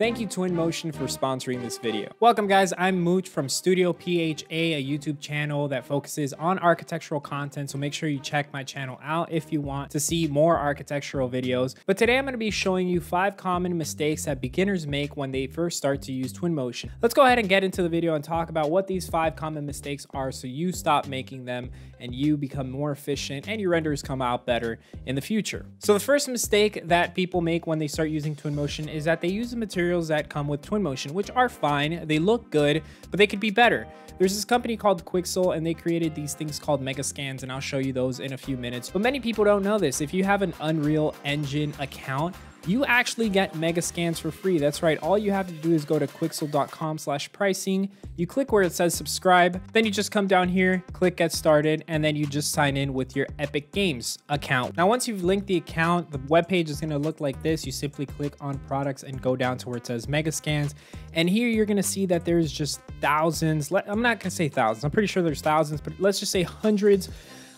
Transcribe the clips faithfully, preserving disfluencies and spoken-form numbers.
Thank you Twinmotion for sponsoring this video. Welcome guys, I'm Mooch from Studio P H A, a YouTube channel that focuses on architectural content, so make sure you check my channel out if you want to see more architectural videos. But today I'm gonna be showing you five common mistakes that beginners make when they first start to use Twinmotion. Let's go ahead and get into the video and talk about what these five common mistakes are so you stop making them and you become more efficient and your renders come out better in the future. So the first mistake that people make when they start using Twinmotion is that they use the material that come with Twinmotion, which are fine. They look good, but they could be better. There's this company called Quixel, and they created these things called Mega Scans, and I'll show you those in a few minutes. But many people don't know this. If you have an Unreal Engine account, you actually get Mega Scans for free. That's right. All you have to do is go to quixel dot com slash pricing. You click where it says subscribe. Then you just come down here, click get started, and then you just sign in with your Epic Games account. Now, once you've linked the account, the webpage is going to look like this. You simply click on products and go down to where it says Mega Scans. And here you're going to see that there's just thousands. I'm not going to say thousands. I'm pretty sure there's thousands, but let's just say hundreds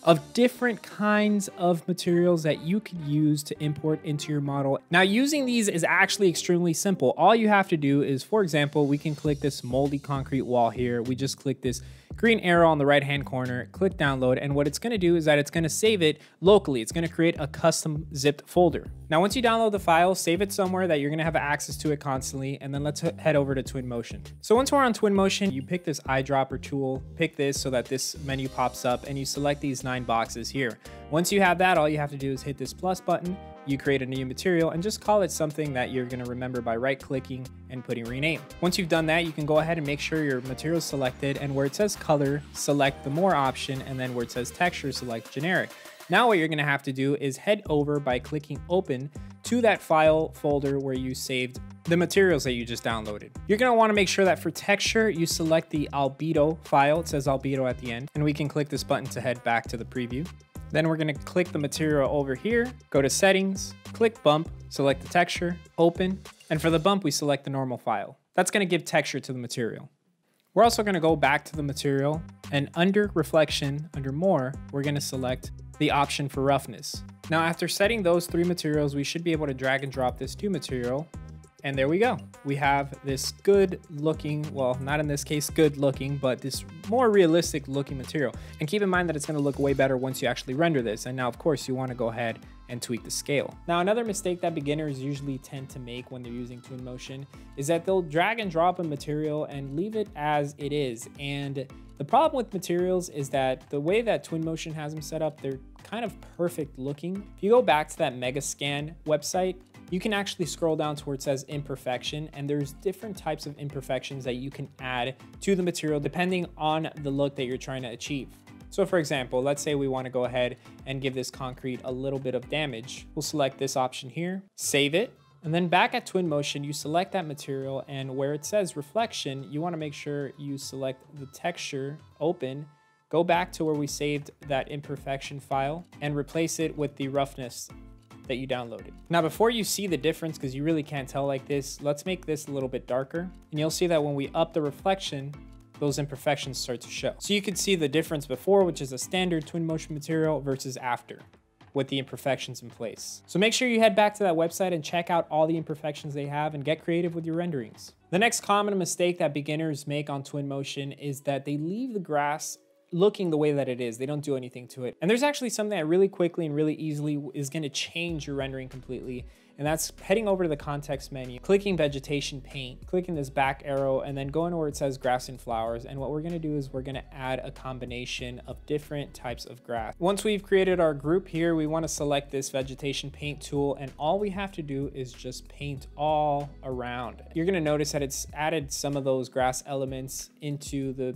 of different kinds of materials that you could use to import into your model. Now, using these is actually extremely simple. All you have to do is, for example, we can click this moldy concrete wall here. We just click this green arrow on the right-hand corner, click download, and what it's gonna do is that it's gonna save it locally. It's gonna create a custom zipped folder. Now, once you download the file, save it somewhere that you're gonna have access to it constantly, and then let's head over to Twinmotion. So once we're on Twinmotion, you pick this eyedropper tool, pick this so that this menu pops up, and you select these nine boxes here. Once you have that, all you have to do is hit this plus button, you create a new material, and just call it something that you're gonna remember by right-clicking and putting rename. Once you've done that, you can go ahead and make sure your material is selected, and where it says color, select the more option, and then where it says texture, select generic. Now what you're gonna have to do is head over by clicking open to that file folder where you saved the materials that you just downloaded. You're gonna wanna make sure that for texture, you select the albedo file. It says albedo at the end, and we can click this button to head back to the preview. Then we're gonna click the material over here, go to settings, click bump, select the texture, open, and for the bump, we select the normal file. That's gonna give texture to the material. We're also gonna go back to the material, and under reflection, under more, we're gonna select the option for roughness. Now, after setting those three materials, we should be able to drag and drop this to material, and there we go. We have this good looking, well, not in this case good looking, but this more realistic looking material. And keep in mind that it's gonna look way better once you actually render this. And now, of course, you wanna go ahead and tweak the scale. Now, another mistake that beginners usually tend to make when they're using Twinmotion is that they'll drag and drop a material and leave it as it is. And the problem with materials is that the way that Twinmotion has them set up, they're kind of perfect looking. If you go back to that Mega Scan website, you can actually scroll down to where it says imperfection, and there's different types of imperfections that you can add to the material depending on the look that you're trying to achieve. So for example, let's say we wanna go ahead and give this concrete a little bit of damage. We'll select this option here, save it, and then back at Twinmotion, you select that material, and where it says reflection, you wanna make sure you select the texture, open, go back to where we saved that imperfection file and replace it with the roughness that you downloaded. Now, before you see the difference, because you really can't tell like this, let's make this a little bit darker. And you'll see that when we up the reflection, those imperfections start to show. So you can see the difference before, which is a standard Twinmotion material, versus after, with the imperfections in place. So make sure you head back to that website and check out all the imperfections they have and get creative with your renderings. The next common mistake that beginners make on Twinmotion is that they leave the grass looking the way that it is. They don't do anything to it. And there's actually something that really quickly and really easily is gonna change your rendering completely. And that's heading over to the context menu, clicking vegetation paint, clicking this back arrow, and then going to where it says grass and flowers. And what we're gonna do is we're gonna add a combination of different types of grass. Once we've created our group here, we wanna select this vegetation paint tool, and all we have to do is just paint all around. You're gonna notice that it's added some of those grass elements into the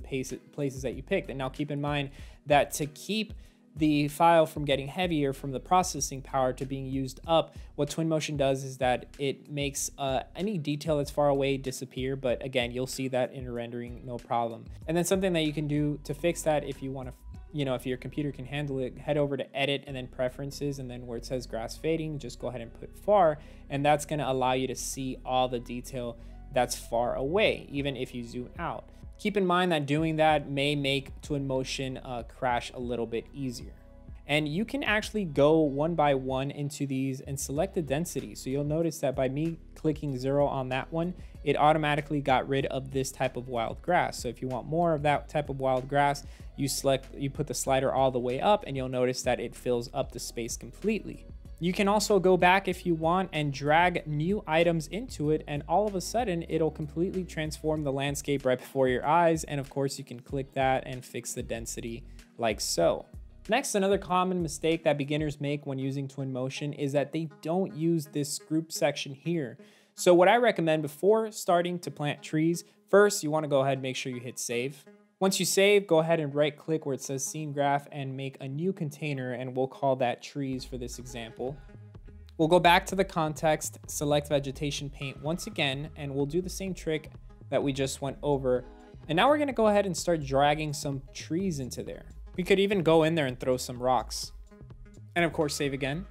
places that you picked. And now keep in mind that to keep the file from getting heavier from the processing power to being used up, what Twinmotion does is that it makes uh, any detail that's far away disappear, but again, you'll see that in rendering, no problem. And then something that you can do to fix that, if you wanna, you know, if your computer can handle it, head over to edit and then preferences, and then where it says grass fading, just go ahead and put far, and that's gonna allow you to see all the detail that's far away, even if you zoom out. Keep in mind that doing that may make Twinmotion uh, crash a little bit easier. And you can actually go one by one into these and select the density. So you'll notice that by me clicking clicking zero on that one, it automatically got rid of this type of wild grass. So if you want more of that type of wild grass, you select, you put the slider all the way up and you'll notice that it fills up the space completely. You can also go back if you want and drag new items into it, and all of a sudden it'll completely transform the landscape right before your eyes. And of course you can click that and fix the density like so. Next, another common mistake that beginners make when using Twinmotion is that they don't use this group section here. So what I recommend before starting to plant trees, first you want to go ahead and make sure you hit save. Once you save, go ahead and right click where it says scene graph and make a new container, and we'll call that trees for this example. We'll go back to the context, select vegetation paint once again, and we'll do the same trick that we just went over. And now we're going to go ahead and start dragging some trees into there. We could even go in there and throw some rocks. And of course, save again.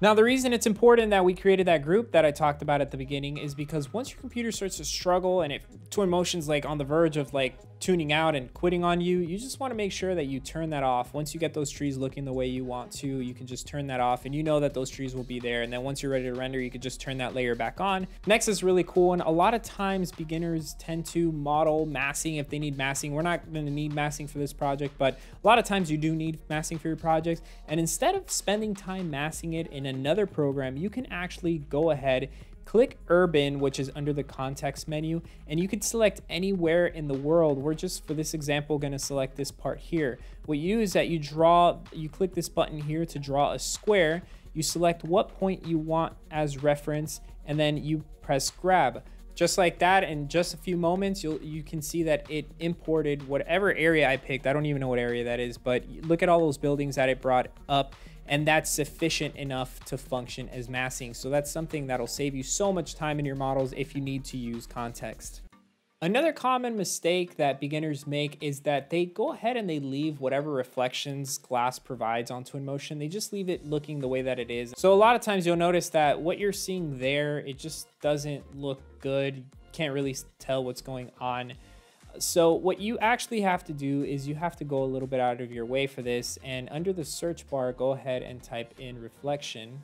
Now, the reason it's important that we created that group that I talked about at the beginning is because once your computer starts to struggle and if Twinmotion's like on the verge of like tuning out and quitting on you, you just want to make sure that you turn that off. Once you get those trees looking the way you want to, you can just turn that off and you know that those trees will be there. And then once you're ready to render, you can just turn that layer back on. Next is really cool. And a lot of times beginners tend to model massing if they need massing. We're not going to need massing for this project, but a lot of times you do need massing for your projects. And instead of spending time massing it in another program, you can actually go ahead, click urban, which is under the context menu, and you could select anywhere in the world. We're just for this example going to select this part here. What you do is that you draw, you click this button here to draw a square, you select what point you want as reference, and then you press grab. Just like that, in just a few moments, you'll, you can see that it imported whatever area I picked. I don't even know what area that is, but look at all those buildings that it brought up, and that's sufficient enough to function as massing. So that's something that'll save you so much time in your models if you need to use context. Another common mistake that beginners make is that they go ahead and they leave whatever reflections glass provides on Twinmotion. They just leave it looking the way that it is. So a lot of times you'll notice that what you're seeing there, it just doesn't look good. You can't really tell what's going on. So what you actually have to do is you have to go a little bit out of your way for this, and under the search bar, go ahead and type in reflection,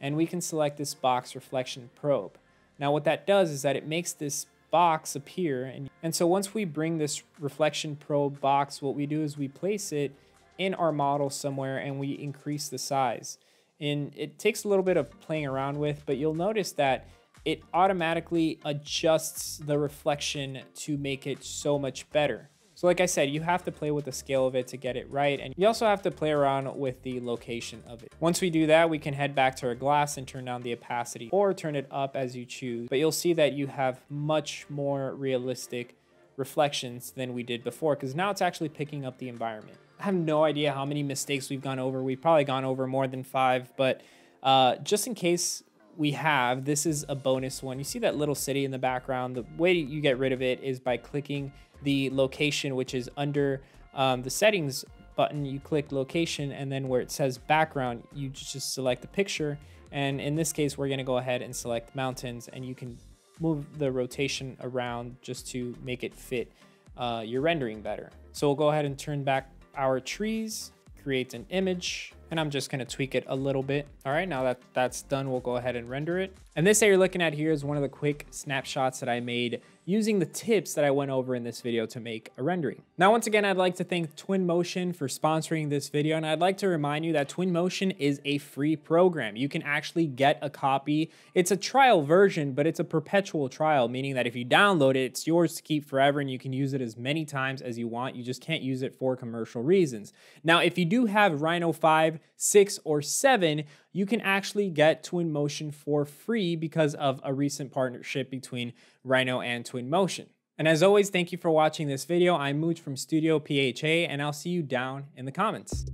and we can select this box reflection probe. Now what that does is that it makes this box appear, and, and so once we bring this reflection probe box, what we do is we place it in our model somewhere and we increase the size, and it takes a little bit of playing around with, but you'll notice that it automatically adjusts the reflection to make it so much better. So like I said, you have to play with the scale of it to get it right. And you also have to play around with the location of it. Once we do that, we can head back to our glass and turn down the opacity or turn it up as you choose. But you'll see that you have much more realistic reflections than we did before, because now it's actually picking up the environment. I have no idea how many mistakes we've gone over. We've probably gone over more than five, but uh, just in case we have, this is a bonus one. You see that little city in the background? The way you get rid of it is by clicking the location, which is under um, the settings button. You click location, and then where it says background, you just select the picture. And in this case, we're gonna go ahead and select mountains, and you can move the rotation around just to make it fit uh, your rendering better. So we'll go ahead and turn back our trees, create an image, and I'm just gonna tweak it a little bit. All right, now that that's done, we'll go ahead and render it. And this that you're looking at here is one of the quick snapshots that I made using the tips that I went over in this video to make a rendering. Now, once again, I'd like to thank Twinmotion for sponsoring this video. And I'd like to remind you that Twinmotion is a free program. You can actually get a copy. It's a trial version, but it's a perpetual trial, meaning that if you download it, it's yours to keep forever and you can use it as many times as you want. You just can't use it for commercial reasons. Now, if you do have Rhino five, six, or seven, you can actually get Twinmotion for free because of a recent partnership between Rhino and Twinmotion. And as always, thank you for watching this video. I'm Mooch from Studio P H A, and I'll see you down in the comments.